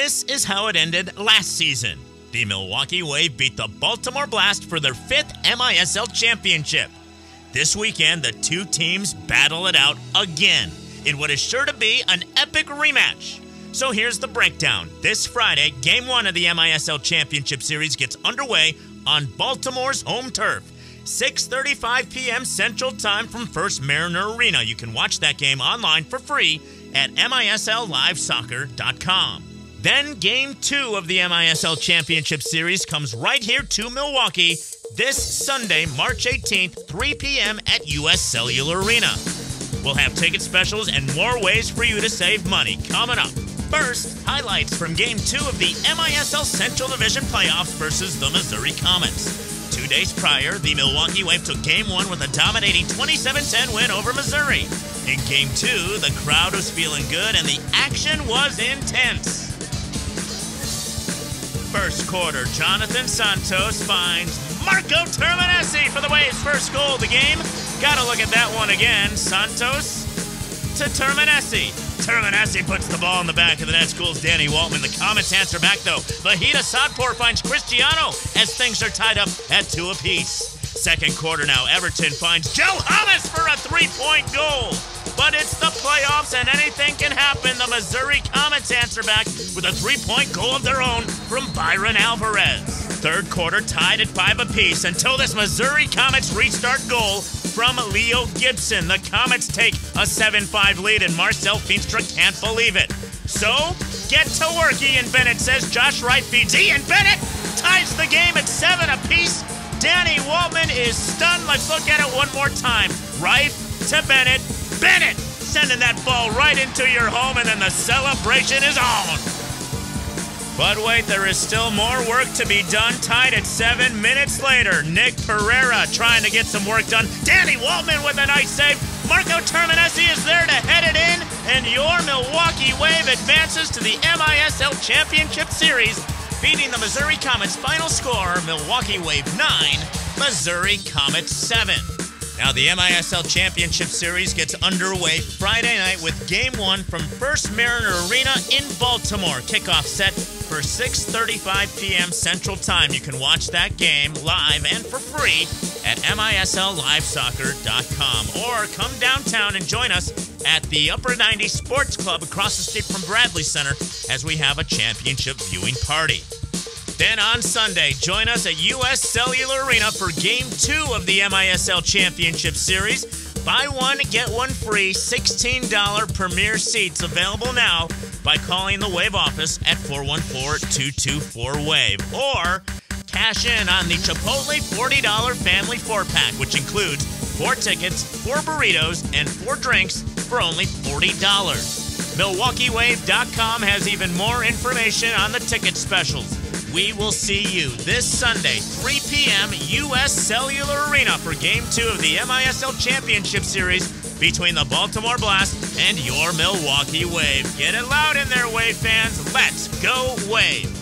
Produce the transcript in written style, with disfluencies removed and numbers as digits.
This is how it ended last season. The Milwaukee Wave beat the Baltimore Blast for their 5th MISL championship. This weekend, the two teams battle it out again in what is sure to be an epic rematch. So here's the breakdown. This Friday, Game 1 of the MISL Championship Series gets underway on Baltimore's home turf. 6:35 p.m. Central Time from First Mariner Arena. You can watch that game online for free at MISLLiveSoccer.com. Then Game 2 of the MISL Championship Series comes right here to Milwaukee this Sunday, March 18th, 3 p.m. at U.S. Cellular Arena. We'll have ticket specials and more ways for you to save money coming up. First, highlights from Game 2 of the MISL Central Division Playoffs versus the Missouri Comets. 2 days prior, the Milwaukee Wave took Game 1 with a dominating 27-10 win over Missouri. In Game 2, the crowd was feeling good and the action was intense. First quarter, Jonathan Santos finds Marco Terminesi for the Wave's first goal of the game. Gotta look at that one again. Santos to Terminesi. Terminesi puts the ball in the back of the net. Schools Danny Waltman. The Comets answer back, though. Vahid Asadpour finds Cristiano as things are tied up at 2 apiece. Second quarter now, Everton finds Joe Hammes for a three-point goal. But it's the playoffs and anything can happen. The Missouri Comets answer back with a three-point goal of their own from Byron Alvarez. Third quarter tied at 5 apiece until this Missouri Comets restart goal from Leo Gibson. The Comets take a 7-5 lead and Marcel Feenstra can't believe it. So, get to work, Ian Bennett says. Josh Reif feeds Ian Bennett, ties the game at 7 apiece. Danny Waltman is stunned. Let's look at it one more time. Reif to Bennett. Bennett sending that ball right into your home, and then the celebration is on. But wait, there is still more work to be done. Tied at 7 minutes later. Nick Pereira trying to get some work done. Danny Waltman with a nice save. Marco Terminesi is there to head it in, and your Milwaukee Wave advances to the MISL Championship Series, beating the Missouri Comets. Final score, Milwaukee Wave 9, Missouri Comets 7. Now the MISL Championship Series gets underway Friday night with Game 1 from First Mariner Arena in Baltimore. Kickoff set for 6:35 p.m. Central Time. You can watch that game live and for free at MISLLiveSoccer.com. Or come downtown and join us at the Upper 90 Sports Club across the street from Bradley Center as we have a championship viewing party. Then on Sunday, join us at U.S. Cellular Arena for Game 2 of the MISL Championship Series. Buy one, get one free, $16 Premier Seats available now by calling the Wave office at 414-224-WAVE. Or cash in on the Chipotle $40 Family 4-Pack, which includes 4 tickets, 4 burritos, and 4 drinks for only $40. MilwaukeeWave.com has even more information on the ticket specials. We will see you this Sunday, 3 p.m., U.S. Cellular Arena for Game 2 of the MISL Championship Series between the Baltimore Blast and your Milwaukee Wave. Get it loud in there, Wave fans. Let's go Wave!